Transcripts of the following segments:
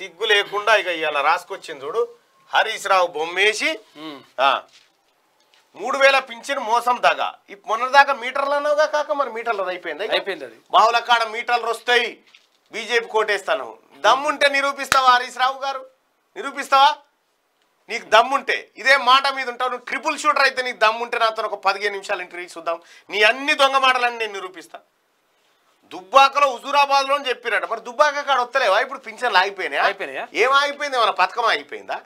సిగ్గు లేకుండా ఇక ఇయాల రాసుకొచ్చింది చూడు హరీష్ రావు బొమ్మేసి 3000 పింఛన్ మోసం దగా ఈ మొన్నదాకా మీటర్లనోగా కాక మరి మీటర్లు అయిపోయింది అది బావుల కాడ మీటర్లు వస్తాయి బీజేపీ కోటేస్తాను దమ్ముంటే నిరూపిస్తావా హరీష్ రావు గారు నిరూపిస్తావా నీకు దమ్ముంటే ఇదే మాట మీద ఉంటావు నువ్వు ట్రిపుల్ షూటర్ అయితే నీకు దమ్ముంటే నాతో ఒక 15 నిమిషాలు ఇంటర్వ్యూ చూద్దాం నీ అన్ని దొంగ మాటలన్నీ నేను నిరూపిస్తా దుబ్బాకలో హుజూరాబాద్లో అని చెప్పిరట మరి దుబ్బాక కాడ వస్తలేవా ఇప్పుడు పింఛన్లు ఆగిపోయినాయా ఏం ఆగిపోయింది మన పథకం ఆగిపోయిందా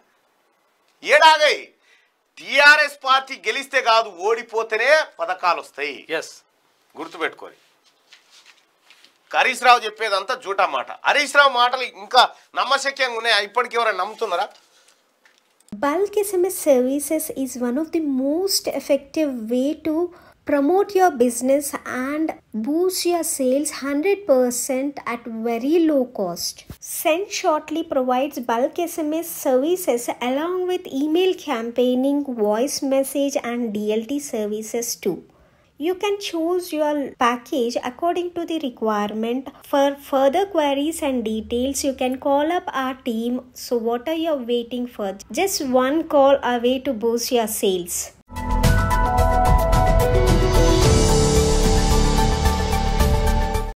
ఏడాగాయి టిఆర్ఎస్ పార్టీ గెలిస్తే కాదు ఓడిపోతేనే పథకాలు వస్తాయి ఎస్ గుర్తుపెట్టుకోండి హరీష్ రావు చెప్పేదంతా జూటా మాట హరీష్ రావు మాటలు ఇంకా నమ్మశక్యంగా ఉన్నాయా ఇప్పటికి ఎవరైనా నమ్ముతున్నారా Bulk SMS services is one of the most effective way to promote your business and boost your sales 100% at very low cost. SendShortly provides bulk SMS services along with email campaigning, voice message and DLT services too. You can choose your package according to the requirement. For further queries and details, you can call up our team. So what are you waiting for? Just one call away to boost your sales.